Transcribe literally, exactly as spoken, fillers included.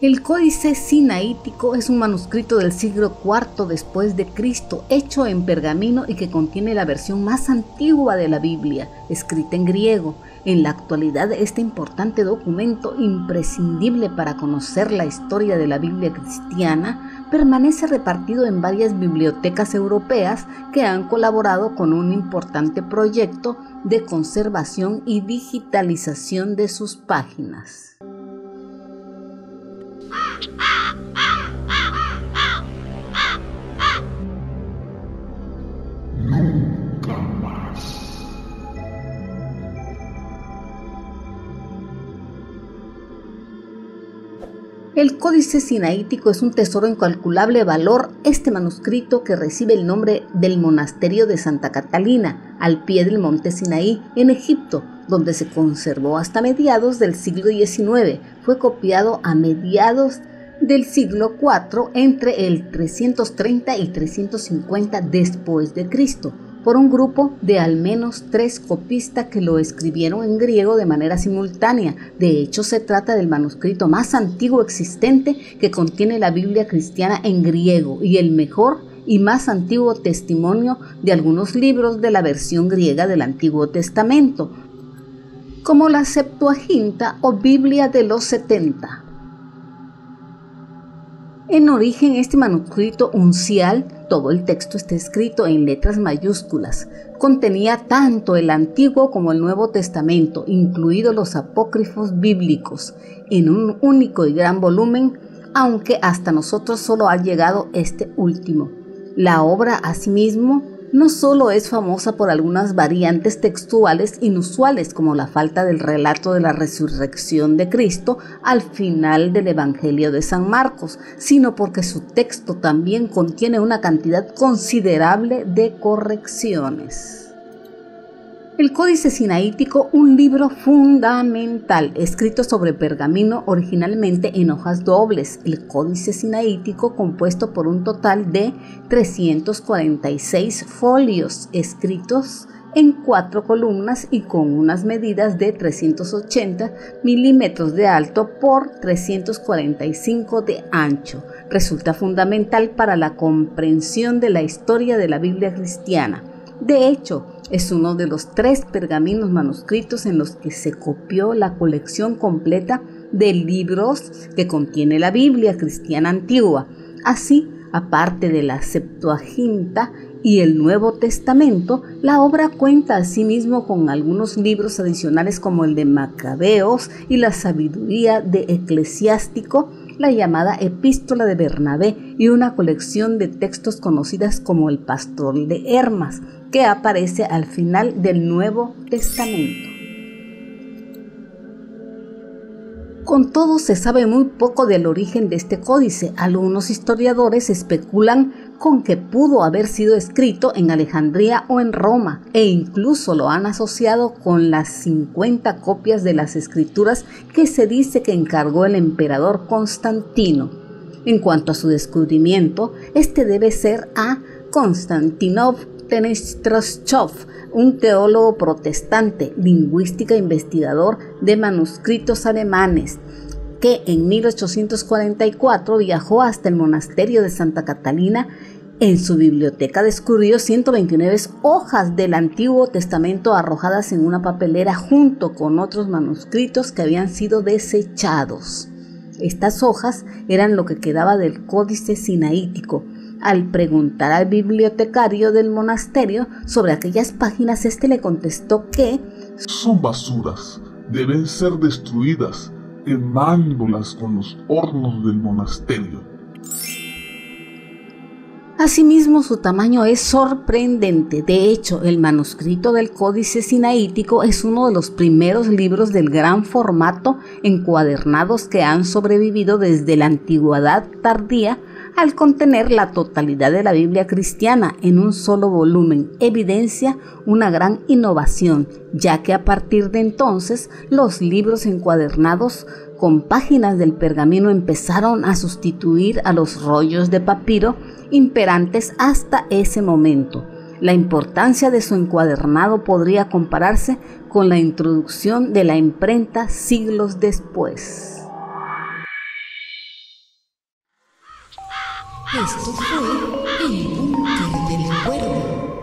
El Códice Sinaítico es un manuscrito del siglo cuarto después de Cristo, hecho en pergamino y que contiene la versión más antigua de la Biblia, escrita en griego. En la actualidad, este importante documento, imprescindible para conocer la historia de la Biblia cristiana, permanece repartido en varias bibliotecas europeas que han colaborado con un importante proyecto de conservación y digitalización de sus páginas. Nunca más. El Códice Sinaítico es un tesoro de incalculable valor. Este manuscrito, que recibe el nombre del Monasterio de Santa Catalina, al pie del Monte Sinaí, en Egipto, donde se conservó hasta mediados del siglo diecinueve, fue copiado a mediados del siglo cuatro, entre el trescientos treinta y trescientos cincuenta después de Cristo, por un grupo de al menos tres copistas que lo escribieron en griego de manera simultánea. De hecho, se trata del manuscrito más antiguo existente que contiene la Biblia cristiana en griego y el mejor y más antiguo testimonio de algunos libros de la versión griega del Antiguo Testamento, como la Septuaginta o Biblia de los setenta. En origen, este manuscrito uncial, todo el texto está escrito en letras mayúsculas, contenía tanto el Antiguo como el Nuevo Testamento, incluidos los apócrifos bíblicos, en un único y gran volumen, aunque hasta nosotros solo ha llegado este último. La obra, asimismo, no solo es famosa por algunas variantes textuales inusuales, como la falta del relato de la resurrección de Cristo al final del Evangelio de San Marcos, sino porque su texto también contiene una cantidad considerable de correcciones. El Códice Sinaítico, un libro fundamental, escrito sobre pergamino originalmente en hojas dobles. El Códice Sinaítico, compuesto por un total de trescientos cuarenta y seis folios, escritos en cuatro columnas y con unas medidas de trescientos ochenta milímetros de alto por trescientos cuarenta y cinco de ancho, resulta fundamental para la comprensión de la historia de la Biblia cristiana. De hecho, es uno de los tres pergaminos manuscritos en los que se copió la colección completa de libros que contiene la Biblia cristiana antigua. Así, aparte de la Septuaginta y el Nuevo Testamento, la obra cuenta asimismo con algunos libros adicionales como el de Macabeos y la Sabiduría de Eclesiástico, la llamada Epístola de Bernabé y una colección de textos conocidas como el Pastor de Hermas, que aparece al final del Nuevo Testamento. Con todo, se sabe muy poco del origen de este códice. Algunos historiadores especulan con que pudo haber sido escrito en Alejandría o en Roma, e incluso lo han asociado con las cincuenta copias de las escrituras que se dice que encargó el emperador Constantino. En cuanto a su descubrimiento, este debe ser a Konstantinov Tenestrashov, un teólogo protestante, lingüística e investigador de manuscritos alemanes, que en mil ochocientos cuarenta y cuatro viajó hasta el monasterio de Santa Catalina. En su biblioteca descubrió ciento veintinueve hojas del Antiguo Testamento arrojadas en una papelera junto con otros manuscritos que habían sido desechados. Estas hojas eran lo que quedaba del Códice Sinaítico. Al preguntar al bibliotecario del monasterio sobre aquellas páginas, este le contestó que son basuras, deben ser destruidas, quemándolas con los hornos del monasterio. Asimismo, su tamaño es sorprendente. De hecho, el manuscrito del Códice Sinaítico es uno de los primeros libros del gran formato encuadernados que han sobrevivido desde la antigüedad tardía, al contener la totalidad de la Biblia cristiana en un solo volumen. Evidencia una gran innovación, ya que a partir de entonces los libros encuadernados con páginas del pergamino empezaron a sustituir a los rollos de papiro imperantes hasta ese momento. La importancia de su encuadernado podría compararse con la introducción de la imprenta siglos después. Esto fue el Búnker del Cuervo.